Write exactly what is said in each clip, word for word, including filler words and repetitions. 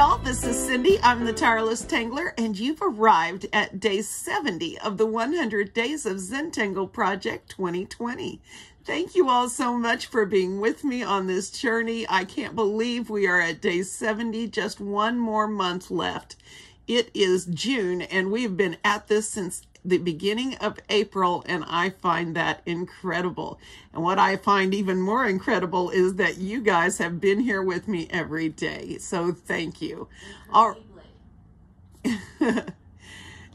y'all, this is Cindy. I'm the Tireless Tangler, and you've arrived at day seventy of the one hundred Days of Zentangle Project twenty twenty. Thank you all so much for being with me on this journey. I can't believe we are at day seventy, just one more month left. It is June, and we've been at this since the beginning of April, and I find that incredible. And what I find even more incredible is that you guys have been here with me every day, so thank you. Our...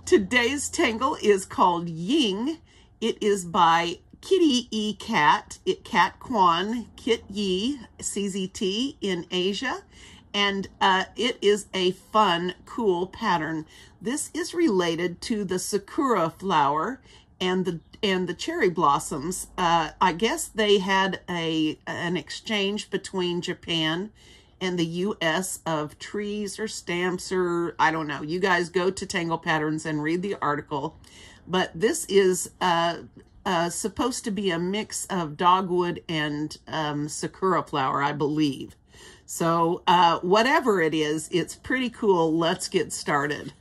Today's tangle is called Ying. It is by Kitty E. Cat, it, Kat Kwon Kit Yi, C Z T in Asia. And uh, it is a fun, cool pattern. This is related to the Sakura flower and the and the cherry blossoms. Uh, I guess they had a an exchange between Japan and the U S of trees or stamps or I don't know. You guys go to Tangle Patterns and read the article. But this is uh, uh, supposed to be a mix of dogwood and um, Sakura flower, I believe. So uh, whatever it is, it's pretty cool. Let's get started.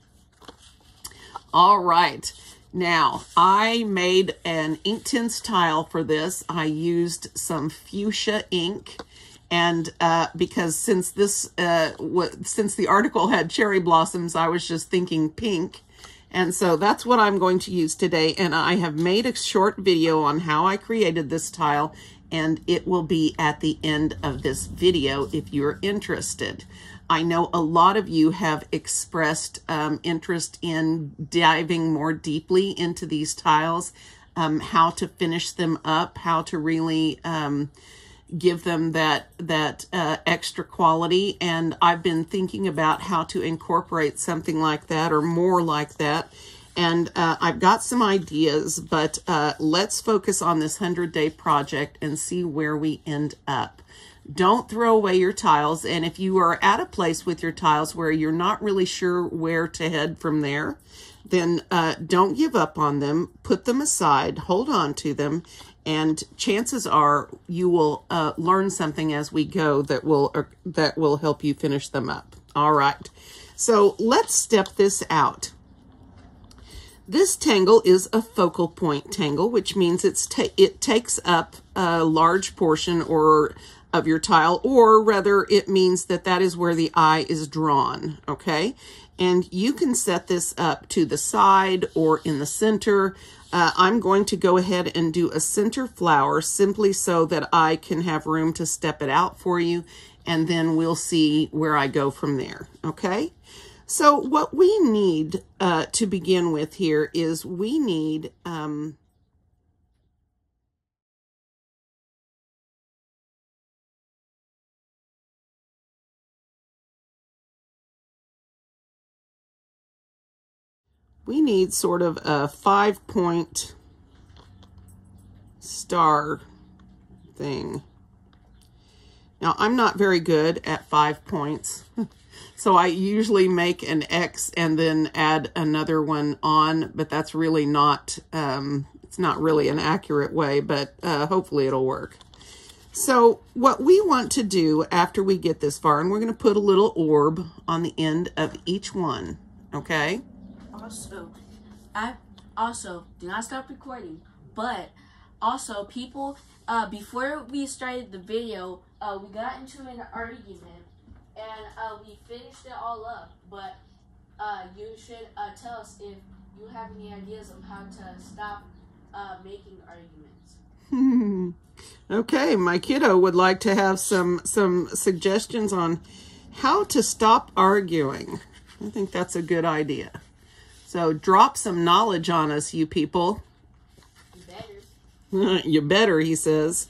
All right. Now, I made an Inktense tile for this. I used some fuchsia ink. And uh, because since, this, uh, since the article had cherry blossoms, I was just thinking pink. And so that's what I'm going to use today. And I have made a short video on how I created this tile, and it will be at the end of this video if you're interested. I know a lot of you have expressed um, interest in diving more deeply into these tiles, um, how to finish them up, how to really um, give them that, that uh, extra quality. And I've been thinking about how to incorporate something like that or more like that. And uh, I've got some ideas, but uh, let's focus on this hundred day project and see where we end up. Don't throw away your tiles. And if you are at a place with your tiles where you're not really sure where to head from there, then uh, don't give up on them. Put them aside, hold on to them, and chances are you will uh, learn something as we go that will, uh, that will help you finish them up. All right, so let's step this out. This tangle is a focal point tangle, which means it's ta it takes up a large portion or of your tile, or rather it means that that is where the eye is drawn, okay? And you can set this up to the side or in the center. Uh, I'm going to go ahead and do a center flower simply so that I can have room to step it out for you, and then we'll see where I go from there, okay? So what we need uh, to begin with here is we need um, we need sort of a five point star thing. Now I'm not very good at five points. So I usually make an X and then add another one on, but that's really not, um, it's not really an accurate way, but uh, hopefully it'll work. So what we want to do after we get this far, and we're going to put a little orb on the end of each one, okay? Also, I also do not stop recording, but also people, uh, before we started the video, uh, we got into an argument. And uh, we finished it all up, but uh, you should uh, tell us if you have any ideas on how to stop uh, making arguments. Hmm. Okay, my kiddo would like to have some, some suggestions on how to stop arguing. I think that's a good idea. So drop some knowledge on us, you people. You better. You better, he says.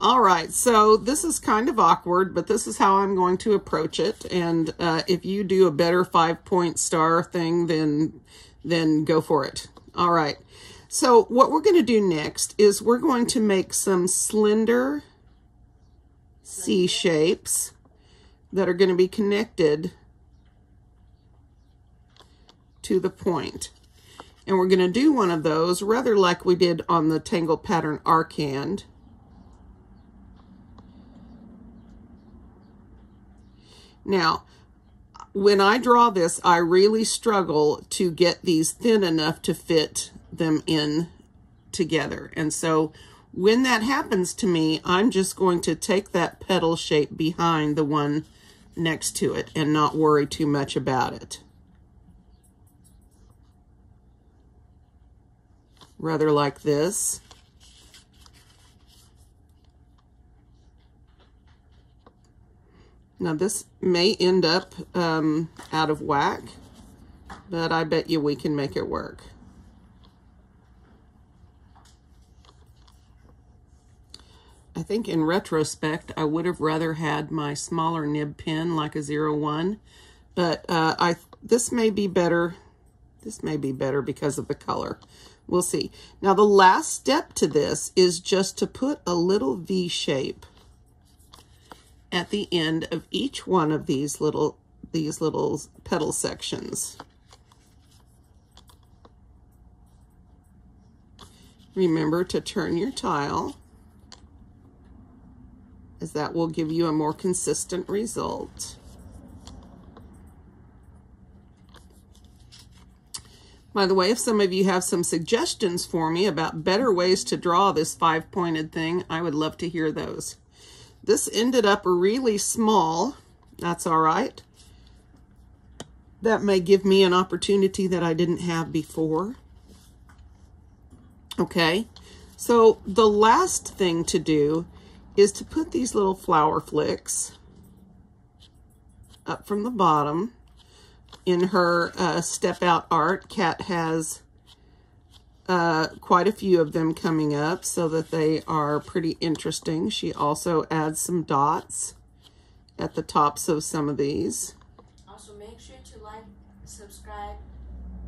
All right, so this is kind of awkward, but this is how I'm going to approach it. And uh, if you do a better five-point star thing, then, then go for it. All right, so what we're going to do next is we're going to make some slender C shapes that are going to be connected to the point. And we're going to do one of those rather like we did on the Tangle Pattern Archand. Now, when I draw this, I really struggle to get these thin enough to fit them in together. And so when that happens to me, I'm just going to take that petal shape behind the one next to it and not worry too much about it. Rather like this. Now this may end up um, out of whack, but I bet you we can make it work. I think in retrospect, I would have rather had my smaller nib pen like a zero one, but uh, I this may be better. This may be better because of the color. We'll see. Now the last step to this is just to put a little V shape at the end of each one of these little these little petal sections. Remember to turn your tile, as that will give you a more consistent result. By the way, if some of you have some suggestions for me about better ways to draw this five-pointed thing, I would love to hear those. This ended up really small. That's all right. That may give me an opportunity that I didn't have before. Okay, so the last thing to do is to put these little flower flicks up from the bottom. In her uh, Step Out Art, Kat has Uh, quite a few of them coming up so that they are pretty interesting. She also adds some dots at the tops of some of these. Also, make sure to like, subscribe,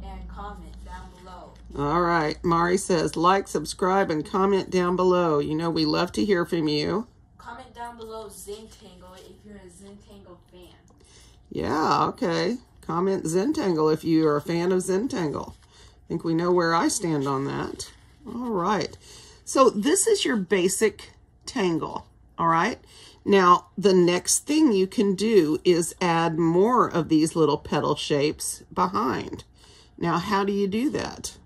and comment down below. All right, Mari says, like, subscribe, and comment down below. You know, we love to hear from you. Comment down below Zentangle if you're a Zentangle fan. Yeah, okay. Comment Zentangle if you are a fan of Zentangle. I think we know where I stand on that. All right. So this is your basic tangle. All right. Now, the next thing you can do is add more of these little petal shapes behind. Now, how do you do that?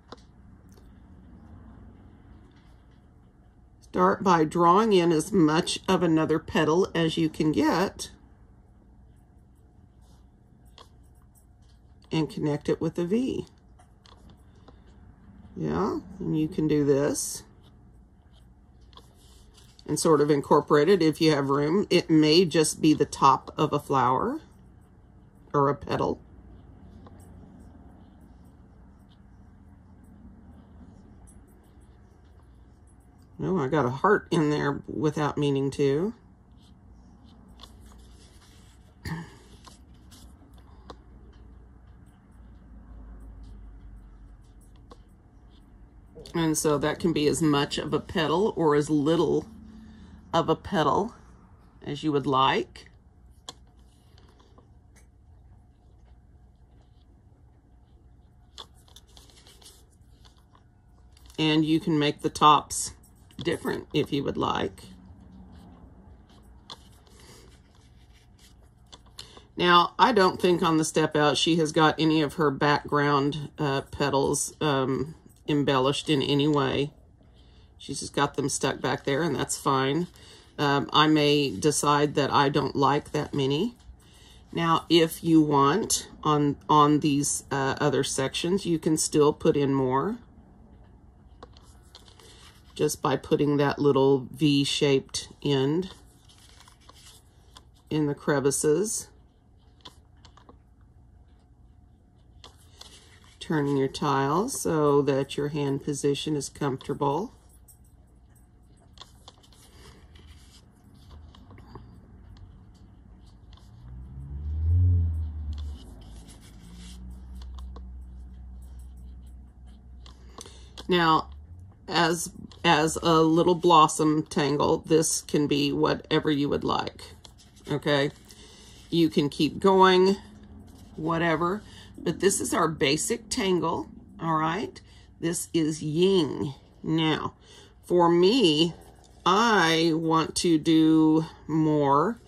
Start by drawing in as much of another petal as you can get and connect it with a V. Yeah, and you can do this and sort of incorporate it if you have room. It may just be the top of a flower or a petal. Oh, I got a heart in there without meaning to. And so that can be as much of a petal or as little of a petal as you would like. And you can make the tops different if you would like. Now, I don't think on the step out she has got any of her background uh, petals um, embellished in any way. She's just got them stuck back there, and that's fine. Um, I may decide that I don't like that many. Now, if you want, on, on these uh, other sections, you can still put in more just by putting that little V-shaped end in the crevices. Turning your tile so that your hand position is comfortable. Now, as, as a little blossom tangle, this can be whatever you would like, okay? You can keep going, whatever. But this is our basic tangle, all right? This is Ying. Now, for me, I want to do more.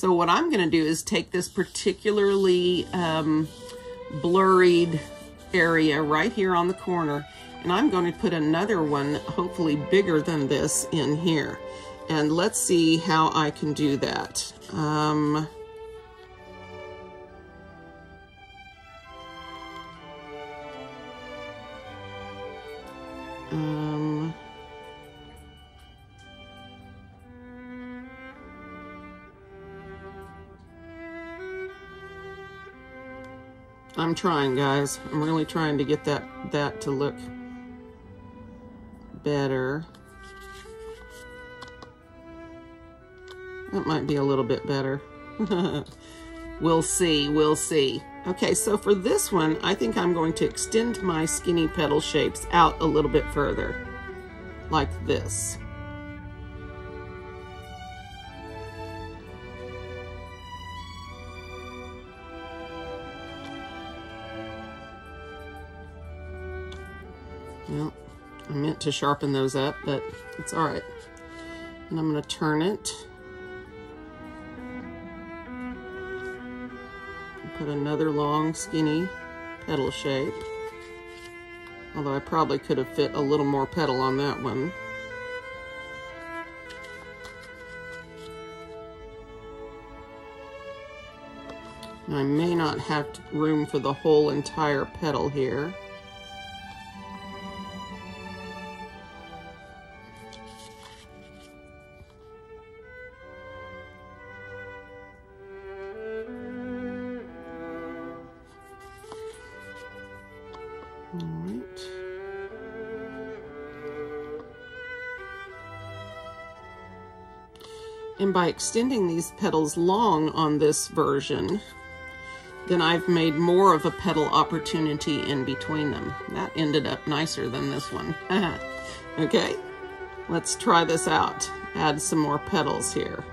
So what I'm going to do is take this particularly um, blurred area right here on the corner, and I'm going to put another one, hopefully bigger than this, in here. And let's see how I can do that. Um, um, I'm trying, guys. I'm really trying to get that, that to look better. That might be a little bit better. We'll see, we'll see. Okay, so for this one, I think I'm going to extend my skinny petal shapes out a little bit further, like this. Well, I meant to sharpen those up, but it's all right. And I'm gonna turn it. Put another long skinny petal shape, although I probably could have fit a little more petal on that one. And I may not have room for the whole entire petal here. And by extending these petals long on this version, then I've made more of a petal opportunity in between them. That ended up nicer than this one. Okay, let's try this out. Add some more petals here.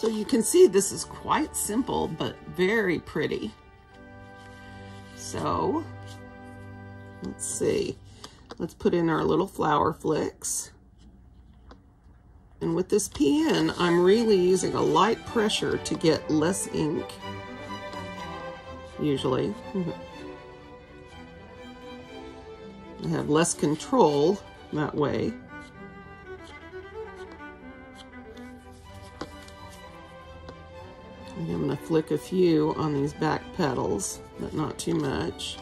So you can see this is quite simple, but very pretty. So let's see, let's put in our little flower flicks. And with this pen, I'm really using a light pressure to get less ink, usually. I have less control that way. I'm going to flick a few on these back petals, but not too much.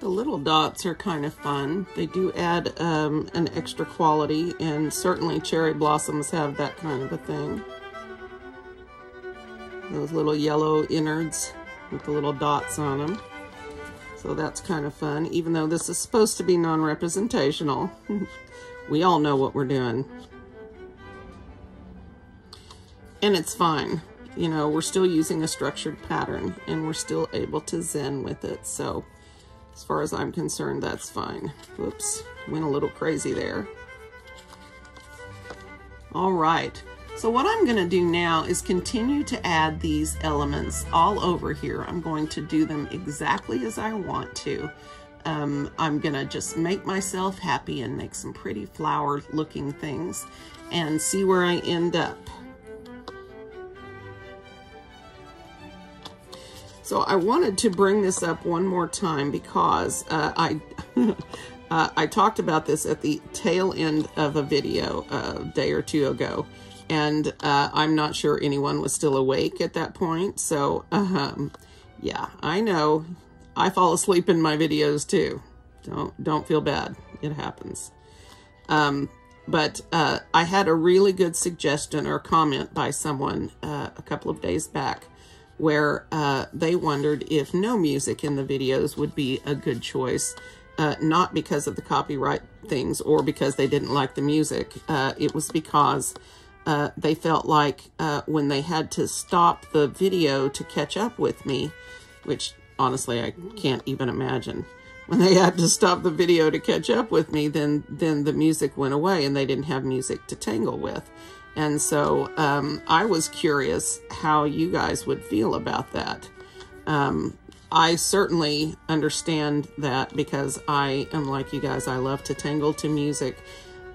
The little dots are kind of fun. They do add um, an extra quality, and certainly cherry blossoms have that kind of a thing. Those little yellow innards with the little dots on them. So that's kind of fun, even though this is supposed to be non-representational. We all know what we're doing. And it's fine. you know, we're still using a structured pattern and we're still able to zen with it. So as far as I'm concerned, that's fine. Whoops, went a little crazy there. All right, so what I'm gonna do now is continue to add these elements all over here. I'm going to do them exactly as I want to. Um, I'm gonna just make myself happy and make some pretty flower looking things and see where I end up. So I wanted to bring this up one more time because uh, I uh, I talked about this at the tail end of a video a day or two ago, and uh, I'm not sure anyone was still awake at that point. So um, yeah, I know I fall asleep in my videos too. Don't don't feel bad. It happens. Um, but uh, I had a really good suggestion or comment by someone uh, a couple of days back, where uh, they wondered if no music in the videos would be a good choice, uh, not because of the copyright things or because they didn't like the music. Uh, it was because uh, they felt like uh, when they had to stop the video to catch up with me, which honestly I can't even imagine, when they had to stop the video to catch up with me, then, then the music went away and they didn't have music to tangle with. And so um, I was curious how you guys would feel about that. Um, I certainly understand that because I am like you guys, I love to tangle to music,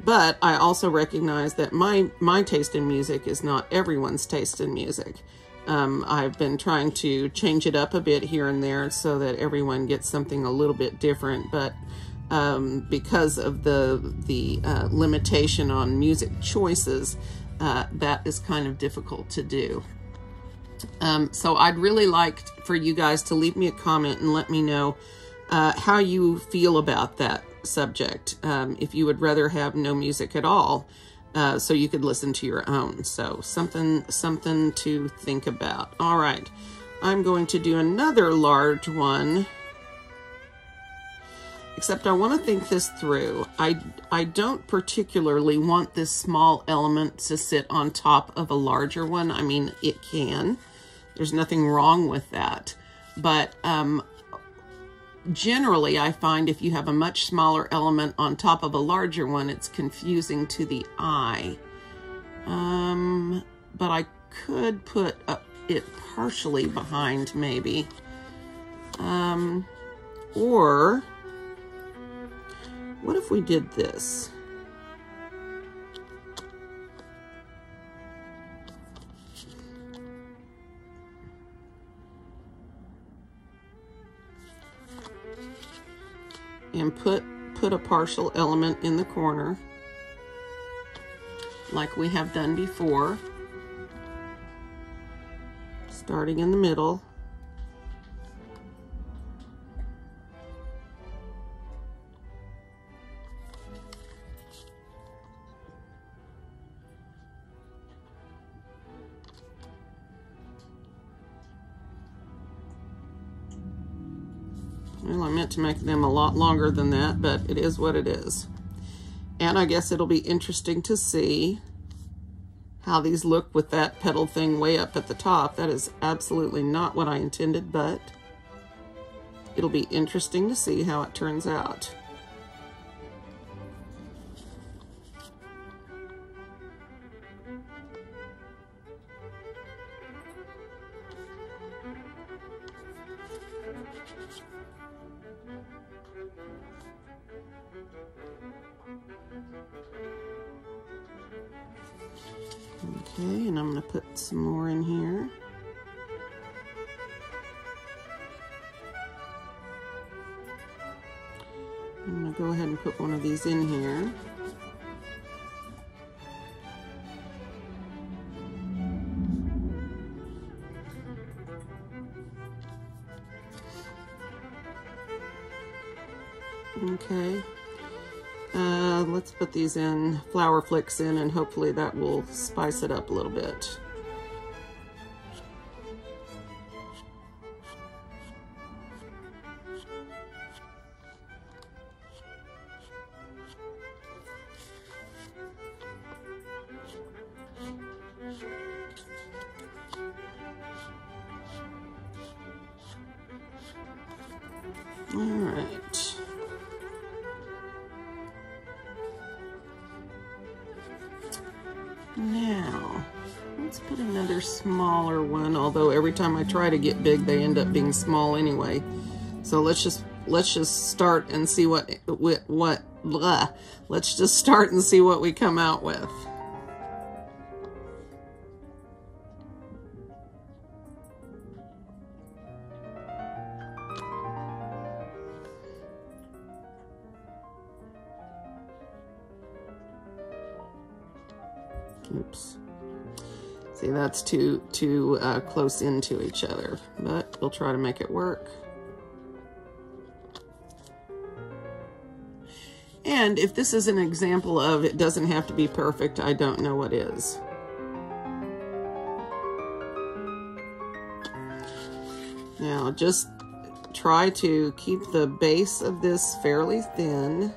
but I also recognize that my, my taste in music is not everyone's taste in music. Um, I've been trying to change it up a bit here and there so that everyone gets something a little bit different, but um, because of the, the uh, limitation on music choices, Uh, that is kind of difficult to do. Um, so I'd really like for you guys to leave me a comment and let me know uh, how you feel about that subject. Um, if you would rather have no music at all, uh, so you could listen to your own. So something, something to think about. All right, I'm going to do another large one. Except I want to think this through. I, I don't particularly want this small element to sit on top of a larger one. I mean, it can. There's nothing wrong with that. But um, generally, I find if you have a much smaller element on top of a larger one, it's confusing to the eye. Um, but I could put up it partially behind, maybe. Um, or... What if we did this? And put, put a partial element in the corner, like we have done before, starting in the middle. Well, I meant to make them a lot longer than that, but it is what it is. And I guess it'll be interesting to see how these look with that petal thing way up at the top. That is absolutely not what I intended, but it'll be interesting to see how it turns out. Okay, and I'm going to put some more in here. I'm going to go ahead and put one of these in here. Okay. Uh, let's put these in, flower flicks in, and hopefully that will spice it up a little bit. All right. Now, let's put another smaller one, although every time I try to get big, they end up being small anyway. So let's just let's just start and see what what, what blah. Let's just start and see what we come out with. Oops. See, that's too too uh, close into each other, but we'll try to make it work. And if this is an example of it doesn't have to be perfect, I don't know what is. Now, just try to keep the base of this fairly thin.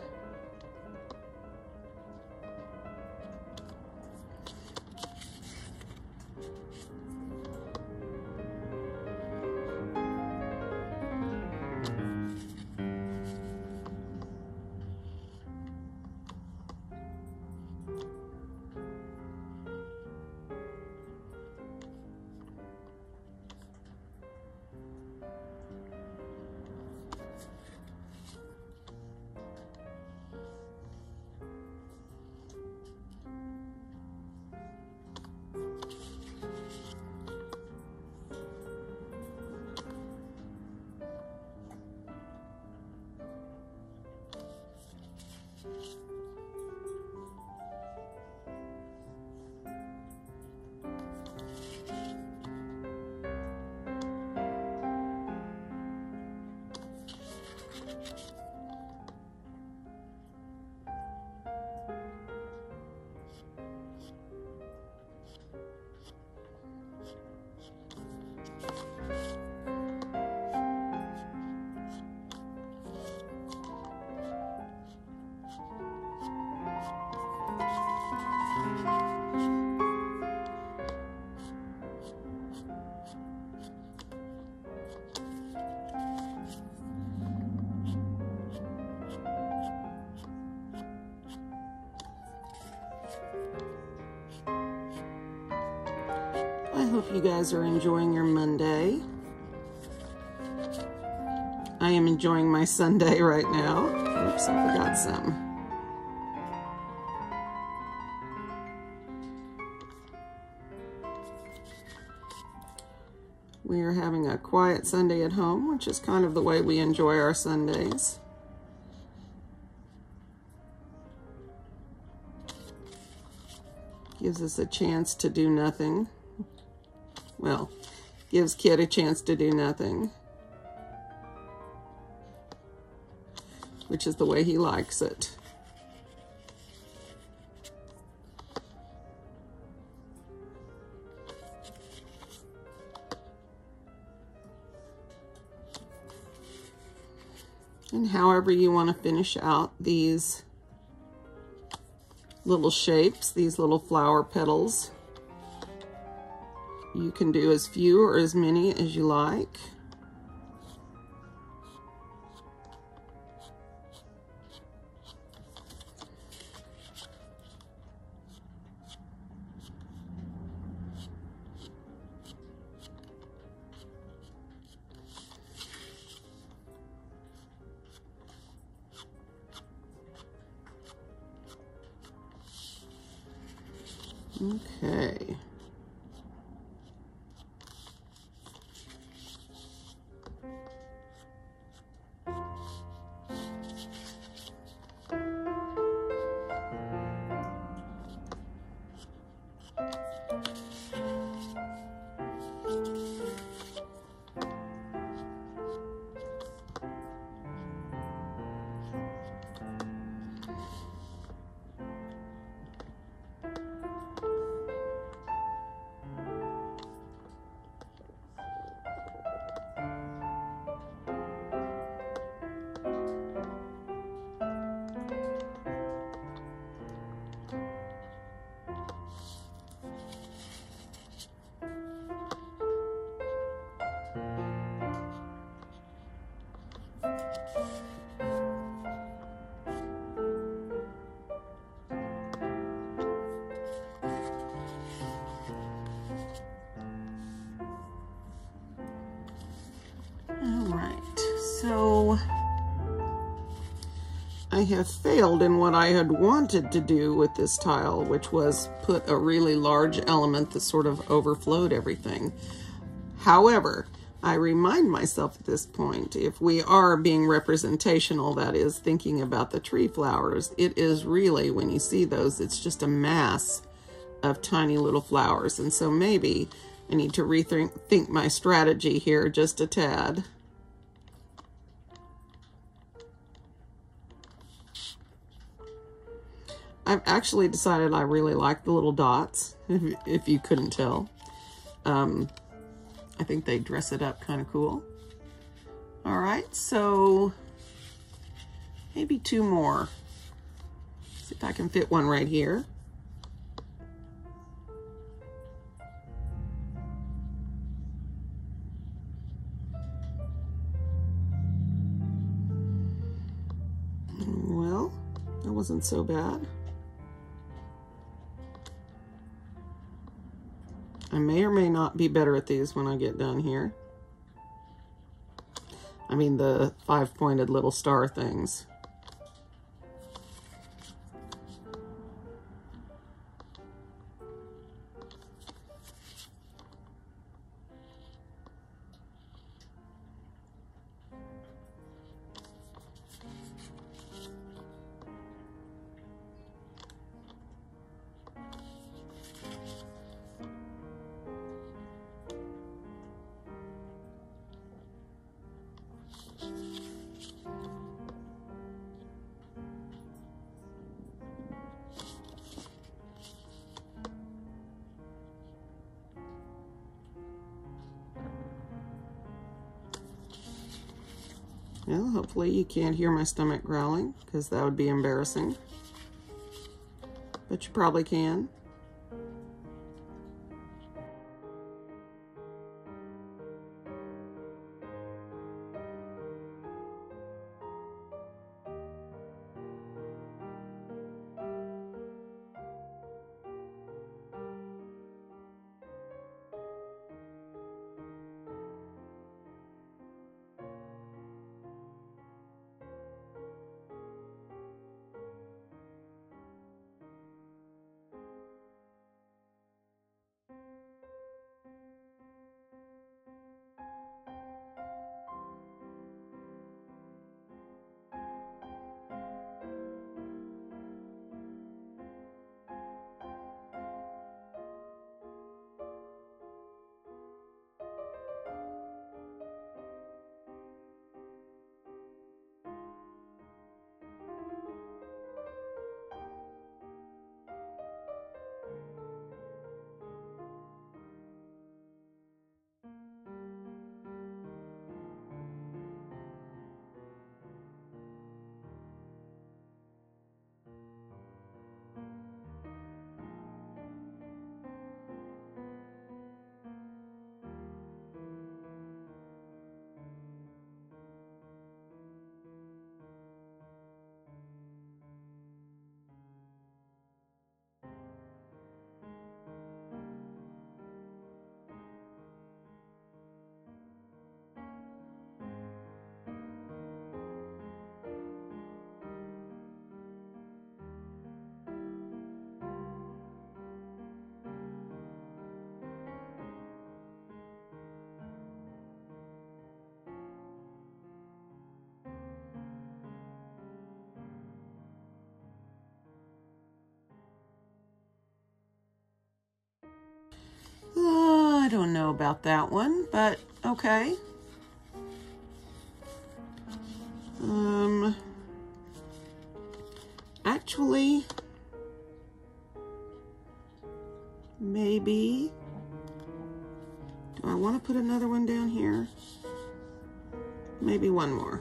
Hope you guys are enjoying your Monday. I am enjoying my Sunday right now. Oops, I forgot some. We are having a quiet Sunday at home, which is kind of the way we enjoy our Sundays. Gives us a chance to do nothing. Well, gives Kit a chance to do nothing, which is the way he likes it. And however you want to finish out these little shapes, these little flower petals, you can do as few or as many as you like. Okay. I have failed in what I had wanted to do with this tile, which was put a really large element that sort of overflowed everything. However, I remind myself at this point, if we are being representational, that is, thinking about the tree flowers, it is really, when you see those, it's just a mass of tiny little flowers. And so maybe I need to rethink think my strategy here just a tad. I've actually decided I really like the little dots, if you couldn't tell. Um, I think they dress it up kind of cool. All right, so maybe two more. See if I can fit one right here. Well, that wasn't so bad. I may or may not be better at these when I get done here. I mean the five-pointed little star things. Well, hopefully you can't hear my stomach growling, because that would be embarrassing. But you probably can. I don't know about that one, but okay. Um, actually, maybe, do I want to put another one down here? Maybe one more.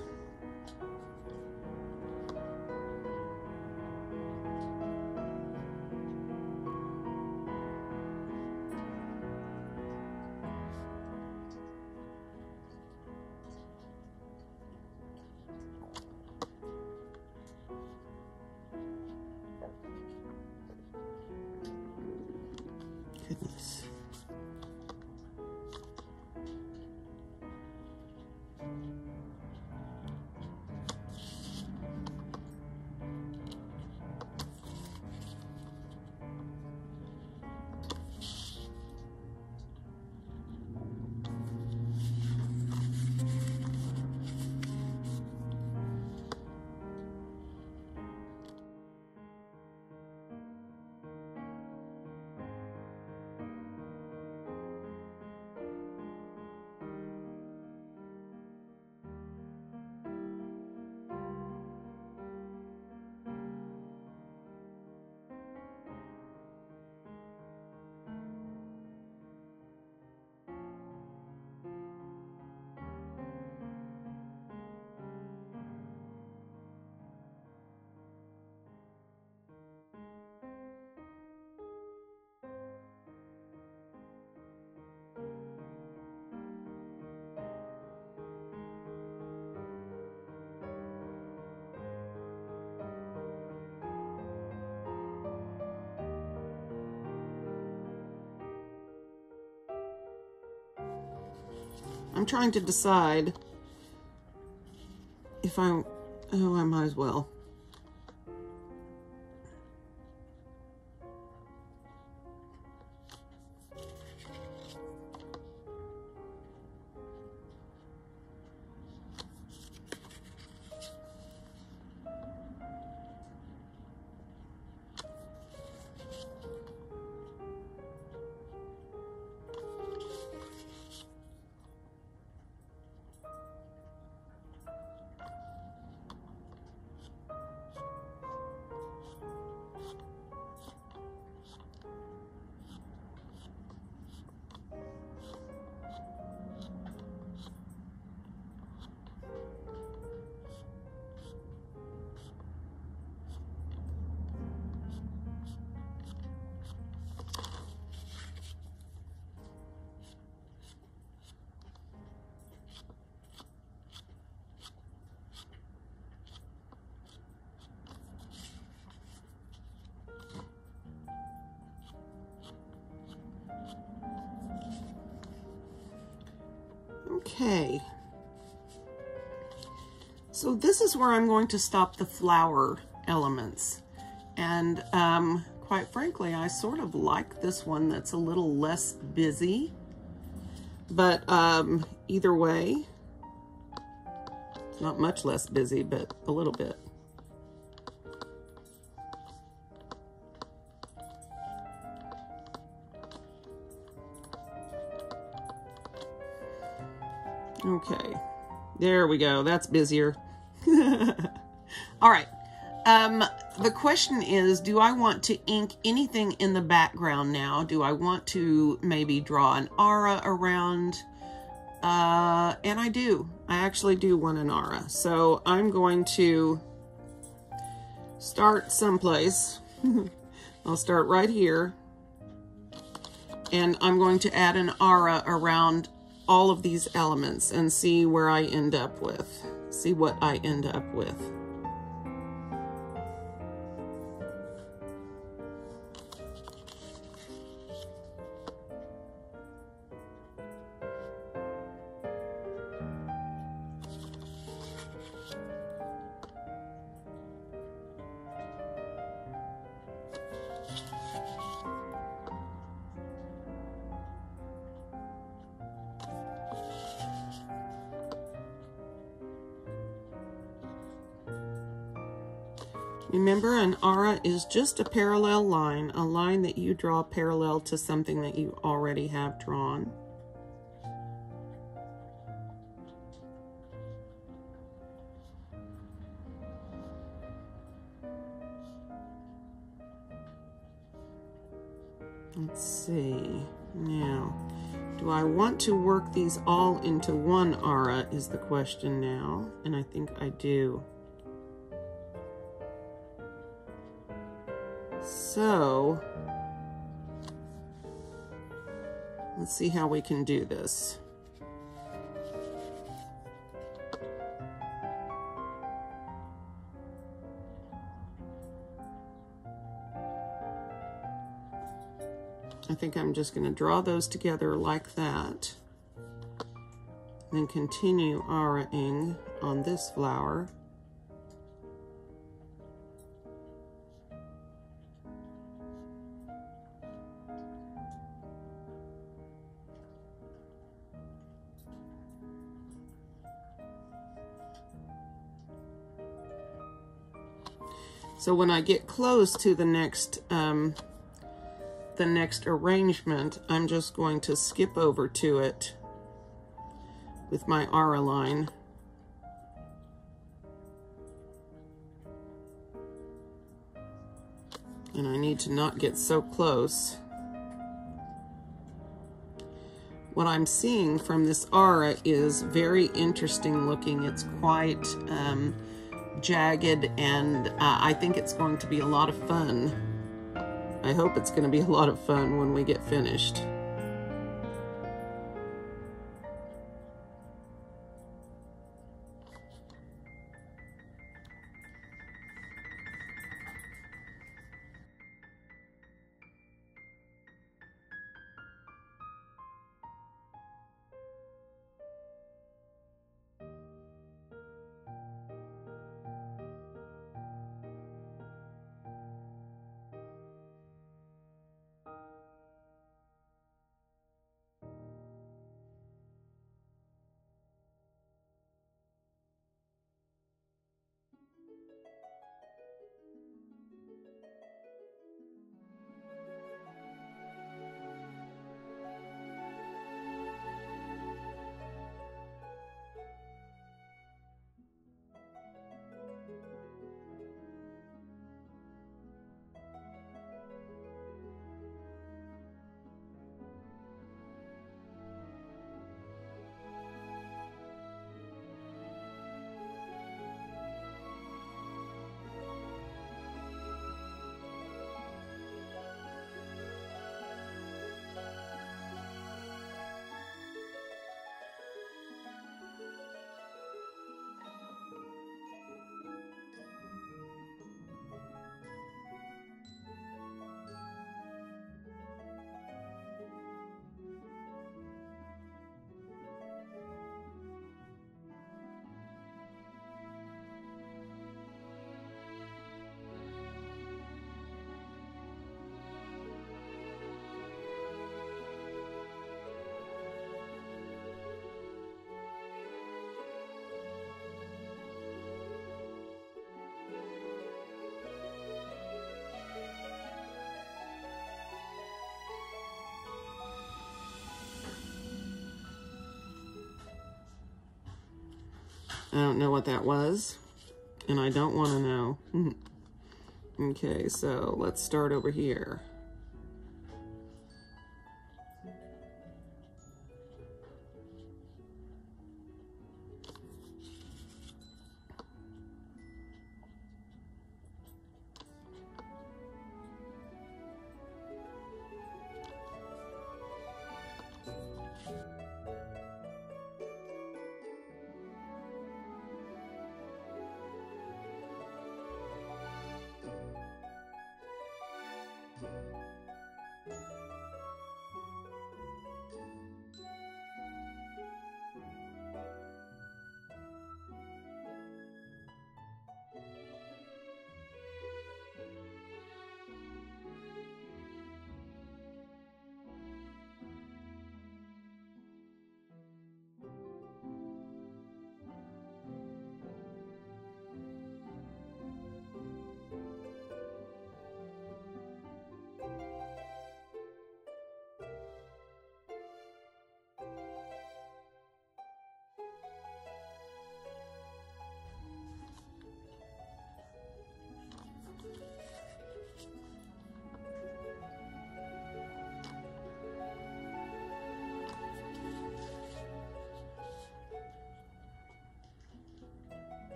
I'm trying to decide if I, oh, I might as well. Okay, so this is where I'm going to stop the flower elements. And um, quite frankly, I sort of like this one that's a little less busy, but um, either way, not much less busy, but a little bit. Okay, there we go. That's busier. All right. Um, the question is, do I want to ink anything in the background now? Do I want to maybe draw an aura around? Uh, and I do. I actually do want an aura. So I'm going to start someplace. I'll start right here. And I'm going to add an aura around all of these elements and see where I end up with, see what I end up with. Remember, an aura is just a parallel line, a line that you draw parallel to something that you already have drawn. Let's see. Now, do I want to work these all into one aura is the question now, and I think I do. So, let's see how we can do this. I think I'm just going to draw those together like that, then continue aura-ing on this flower. So when I get close to the next, um, the next arrangement, I'm just going to skip over to it with my aura line. And I need to not get so close. What I'm seeing from this aura is very interesting looking. It's quite, um, jagged, and uh, I think it's going to be a lot of fun. I hope it's going to be a lot of fun when we get finished. I don't know what that was, and I don't want to know. Okay, so let's start over here.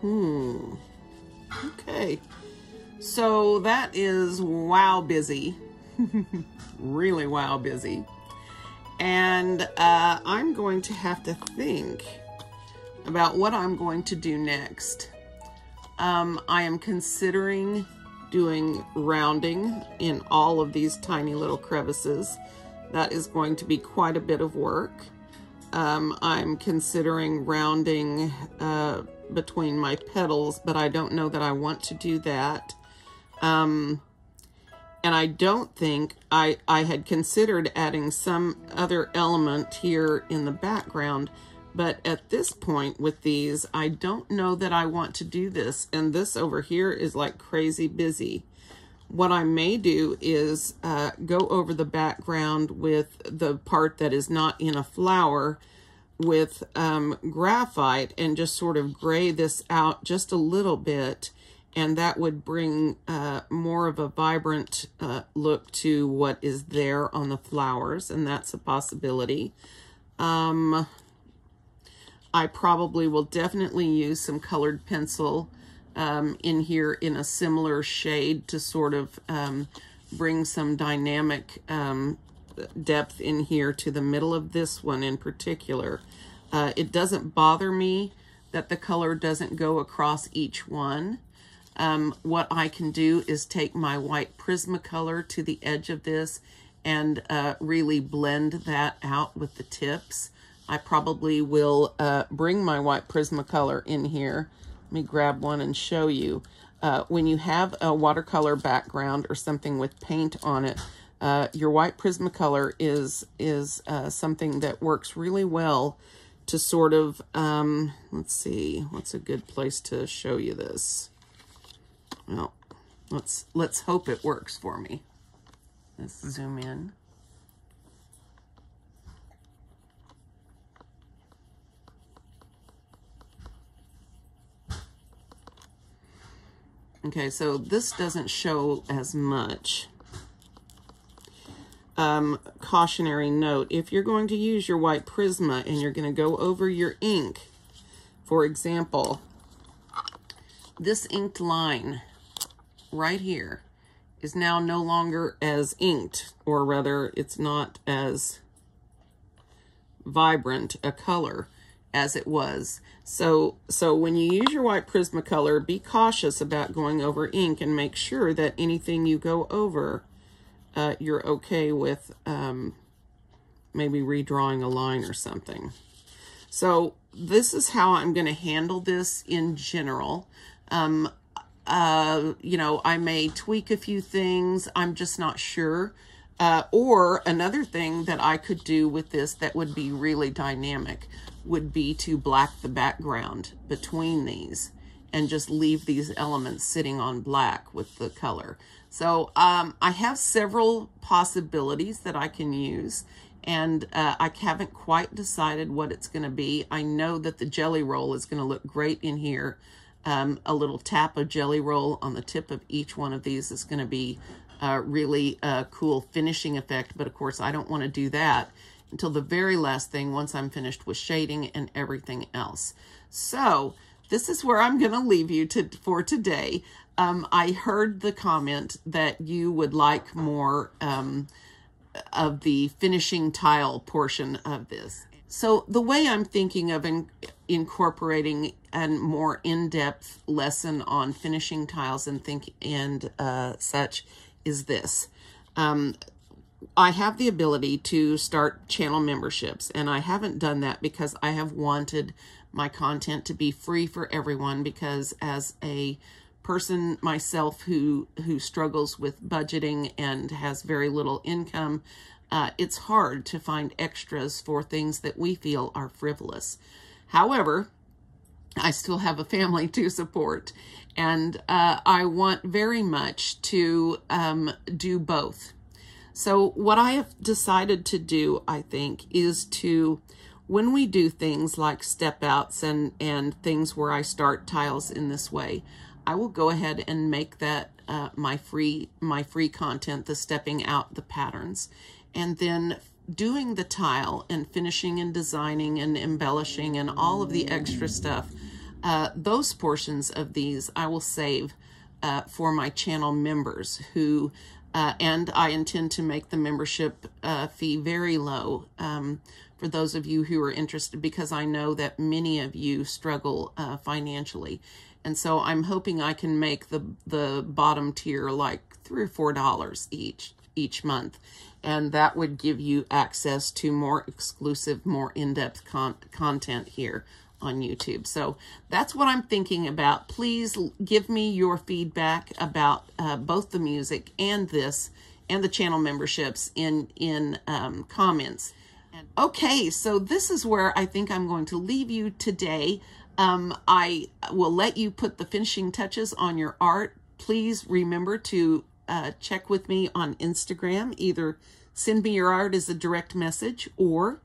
Hmm. Okay. So that is wow busy. Really wow busy. And uh, I'm going to have to think about what I'm going to do next. Um, I am considering doing rounding in all of these tiny little crevices. That is going to be quite a bit of work. Um, I'm considering rounding uh, between my petals, but I don't know that I want to do that. Um, and I don't think, I, I had considered adding some other element here in the background, but at this point with these, I don't know that I want to do this. And this over here is like crazy busy. What I may do is uh, go over the background with the part that is not in a flower with um, graphite and just sort of gray this out just a little bit, and that would bring uh, more of a vibrant uh, look to what is there on the flowers, and that's a possibility. Um, I probably will definitely use some colored pencil um, in here in a similar shade to sort of um, bring some dynamic um, depth in here to the middle of this one in particular. Uh, it doesn't bother me that the color doesn't go across each one. Um, what I can do is take my white Prismacolor to the edge of this and uh, really blend that out with the tips. I probably will uh, bring my white Prismacolor in here. Let me grab one and show you. Uh, when you have a watercolor background or something with paint on it, Uh, your white Prismacolor is is uh, something that works really well to sort of, um, let's see, what's a good place to show you this? Well, let's, let's hope it works for me. Let's zoom in. Okay, so this doesn't show as much. Um, cautionary note, if you're going to use your white Prisma and you're going to go over your ink, for example, this inked line right here is now no longer as inked, or rather it's not as vibrant a color as it was. So, so when you use your white Prismacolor, be cautious about going over ink and make sure that anything you go over Uh, you're okay with um, maybe redrawing a line or something. So this is how I'm going to handle this in general. Um, uh, you know, I may tweak a few things. I'm just not sure. Uh, or another thing that I could do with this that would be really dynamic would be to black the background between these and just leave these elements sitting on black with the color. So um, I have several possibilities that I can use, and uh, I haven't quite decided what it's going to be. I know that the jelly roll is going to look great in here. Um, a little tap of jelly roll on the tip of each one of these is going to be Uh, really uh, cool finishing effect, but of course I don't want to do that until the very last thing once I'm finished with shading and everything else. So this is where I'm going to leave you to, for today. Um, I heard the comment that you would like more um, of the finishing tile portion of this. So the way I'm thinking of in incorporating a more in-depth lesson on finishing tiles and think and uh, such is this. Um, I have the ability to start channel memberships, and I haven't done that because I have wanted my content to be free for everyone, because as a person myself who, who struggles with budgeting and has very little income, uh, it's hard to find extras for things that we feel are frivolous. However, I still have a family to support, and uh, I want very much to um, do both. So what I have decided to do, I think, is to, when we do things like step outs and, and things where I start tiles in this way, I will go ahead and make that uh, my free, my free content, the stepping out the patterns, and then doing the tile and finishing and designing and embellishing and all of the extra stuff. Uh, those portions of these I will save uh, for my channel members who, uh, and I intend to make the membership uh, fee very low um, for those of you who are interested, because I know that many of you struggle uh, financially. And so I'm hoping I can make the, the bottom tier like three or four dollars each, each month. And that would give you access to more exclusive, more in-depth con content here on YouTube. So that's what I'm thinking about. Please give me your feedback about uh, both the music and this and the channel memberships in in um, comments. Okay, so this is where I think I'm going to leave you today. Um, I will let you put the finishing touches on your art. Please remember to uh, check with me on Instagram. Either send me your art as a direct message or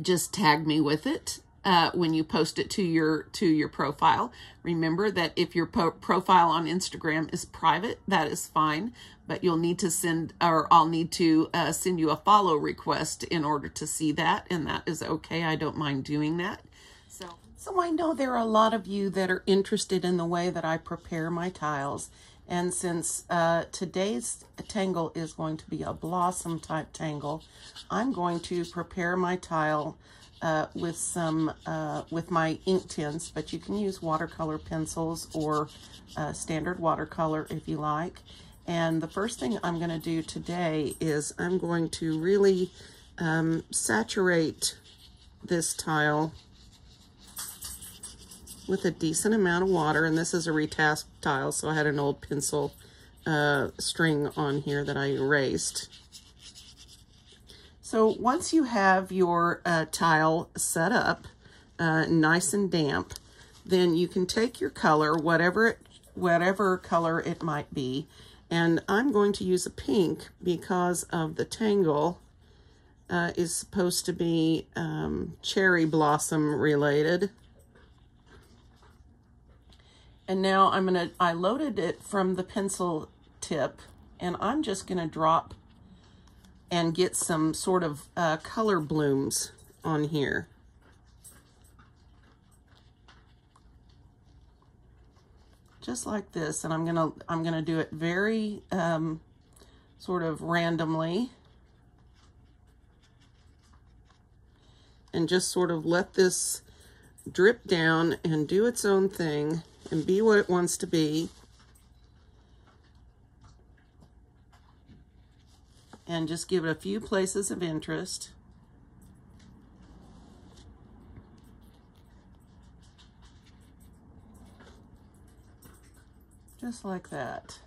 just tag me with it. Uh, when you post it to your to your profile. Remember that if your profile on Instagram is private, that is fine, but you'll need to send, or I'll need to uh, send you a follow request in order to see that, and that is okay. I don't mind doing that. So, so I know there are a lot of you that are interested in the way that I prepare my tiles, and since uh, today's tangle is going to be a blossom type tangle, I'm going to prepare my tile Uh, with some uh, with my Inktense, but you can use watercolor pencils or uh, standard watercolor if you like. And the first thing I'm going to do today is I'm going to really um, saturate this tile with a decent amount of water. And this is a retasked tile, so I had an old pencil uh, string on here that I erased. So once you have your uh, tile set up, uh, nice and damp, then you can take your color, whatever, it, whatever color it might be. And I'm going to use a pink because of the tangle uh, is supposed to be um, cherry blossom related. And now I'm gonna, I loaded it from the pencil tip, and I'm just gonna drop and get some sort of uh, color blooms on here. Just like this, and I'm gonna, I'm gonna do it very um, sort of randomly. And just sort of let this drip down and do its own thing and be what it wants to be. And just give it a few places of interest. just like that.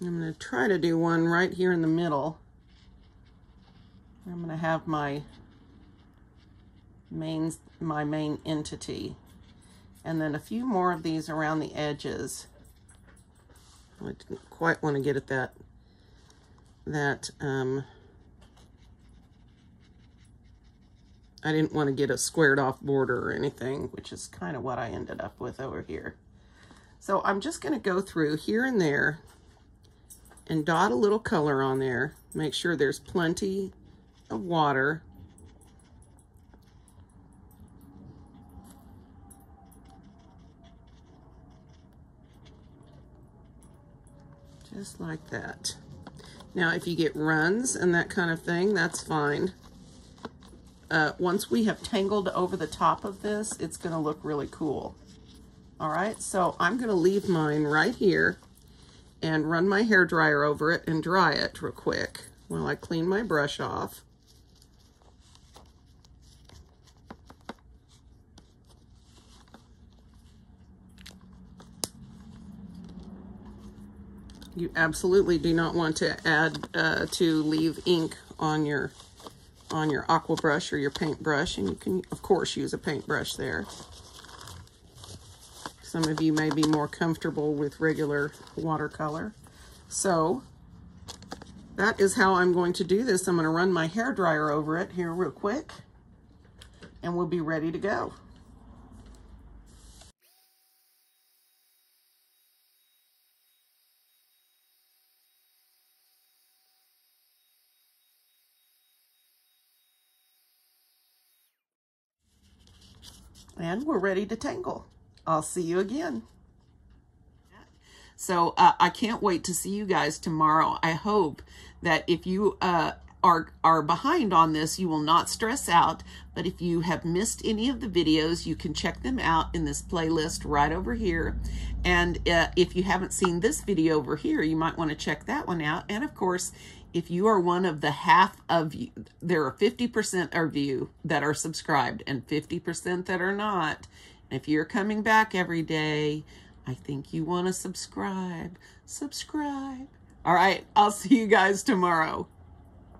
I'm going to try to do one right here in the middle. I'm going to have my main, my main entity, and then a few more of these around the edges. I didn't quite want to get at that that um I didn't want to get a squared off border or anything, which is kind of what I ended up with over here. So I'm just going to go through here and there and dot a little color on there. Make sure there's plenty of water. Just like that. Now, if you get runs and that kind of thing, that's fine. Uh, once we have tangled over the top of this, it's going to look really cool. All right, so I'm going to leave mine right here and run my hairdryer over it and dry it real quick while I clean my brush off. You absolutely do not want to add uh, to leave ink on your on your aqua brush or your paint brush, and you can of course use a paintbrush there. Some of you may be more comfortable with regular watercolor. So that is how I'm going to do this. I'm going to run my hairdryer over it here real quick, and we'll be ready to go. And we're ready to tangle. I'll see you again. So uh, I can't wait to see you guys tomorrow. I hope that if you uh, are, are behind on this, you will not stress out. But if you have missed any of the videos, you can check them out in this playlist right over here. And uh, if you haven't seen this video over here, you might want to check that one out. And of course, if you are one of the half of you, there are fifty percent of you that are subscribed and fifty percent that are not. And if you're coming back every day, I think you want to subscribe. Subscribe. All right, I'll see you guys tomorrow.